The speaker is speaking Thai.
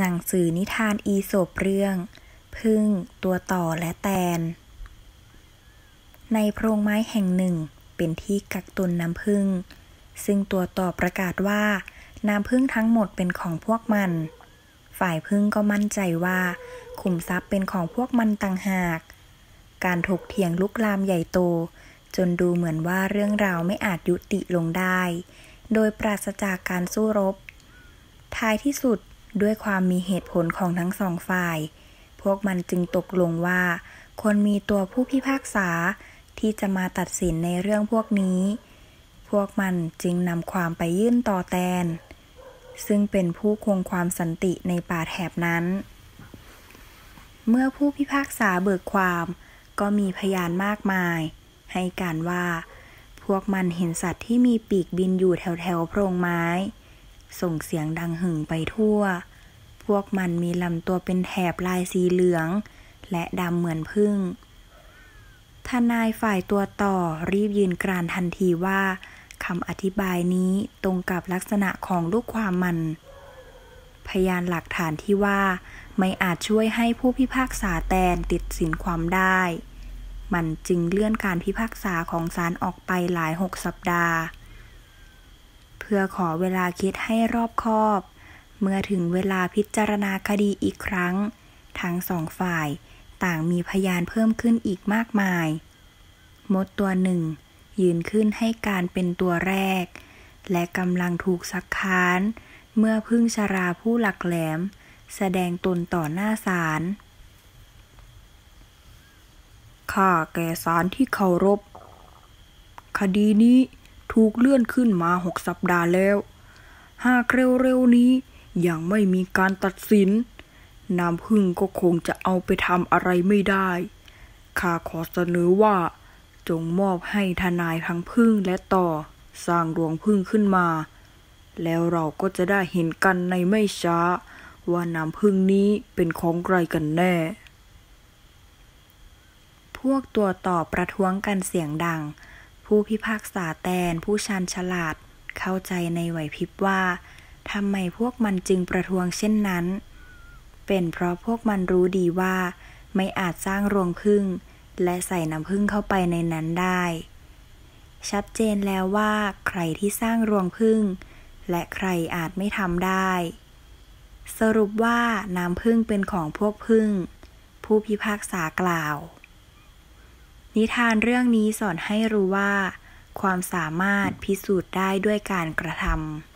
หนังสือนิทานอีสปเรื่องผึ้งตัวต่อและแตนในโพรงไม้แห่งหนึ่งเป็นที่กักตุนน้ำผึ้งซึ่งตัวต่อประกาศว่าน้ำผึ้งทั้งหมดเป็นของพวกมันฝ่ายผึ้งก็มั่นใจว่าขุมทรัพย์เป็นของพวกมันต่างหากการถกเถียงลุกลามใหญ่โตจนดูเหมือนว่าเรื่องราวไม่อาจยุติลงได้โดยปราศจากการสู้รบท้ายที่สุดด้วยความมีเหตุผลของทั้งสองฝ่ายพวกมันจึงตกลงว่าควรมีตัวผู้พิพากษาที่จะมาตัดสินในเรื่องพวกนี้พวกมันจึงนำความไปยื่นต่อแตนซึ่งเป็นผู้คงความสันติในป่าแถบนั้นเมื่อผู้พิพากษาเบิกความก็มีพยานมากมายให้การว่าพวกมันเห็นสัตว์ที่มีปีกบินอยู่แถวโพรงไม้ส่งเสียงดังหึ่งไปทั่วพวกมันมีลำตัวเป็นแถบลายสีเหลืองและดำเหมือนผึ้งทนายฝ่ายตัวต่อรีบยืนกรานทันทีว่าคำอธิบายนี้ตรงกับลักษณะของลูกความมันพยานหลักฐานที่ว่าไม่อาจช่วยให้ผู้พิพากษาแตนติดสินความได้มันจึงเลื่อนการพิพากษาของศาลออกไปหลาย6 สัปดาห์เพื่อขอเวลาคิดให้รอบคอบเมื่อถึงเวลาพิจารณาคดีอีกครั้งทั้งสองฝ่ายต่างมีพยานเพิ่มขึ้นอีกมากมายมดตัวหนึ่งยืนขึ้นให้การเป็นตัวแรกและกำลังถูกซักค้านเมื่อผึ้งชราผู้หลักแหลมแสดงตนต่อหน้าศาลข้าแก่ศาลที่เคารพคดีนี้ถูกเลื่อนขึ้นมา6 สัปดาห์แล้วหากเร็วๆนี้ยังไม่มีการตัดสินน้ำผึ้งก็คงจะเอาไปทำอะไรไม่ได้ข้าขอเสนอว่าจงมอบให้ทนายทั้งผึ้งและต่อสร้างดวงผึ้งขึ้นมาแล้วเราก็จะได้เห็นกันในไม่ช้าว่าน้ำผึ้งนี้เป็นของใครกันแน่พวกตัวต่อประท้วงกันเสียงดังผู้พิพากษาแตนผู้ชันฉลาดเข้าใจในไหวพริบว่าทำไมพวกมันจึงประท้วงเช่นนั้นเป็นเพราะพวกมันรู้ดีว่าไม่อาจสร้างรวงผึ้งและใส่น้ำผึ้งเข้าไปในนั้นได้ชัดเจนแล้วว่าใครที่สร้างรวงผึ้งและใครอาจไม่ทำได้สรุปว่าน้ำผึ้งเป็นของพวกผึ้งผู้พิพากษากล่าวนิทานเรื่องนี้สอนให้รู้ว่าความสามารถพิสูจน์ได้ด้วยการกระทำ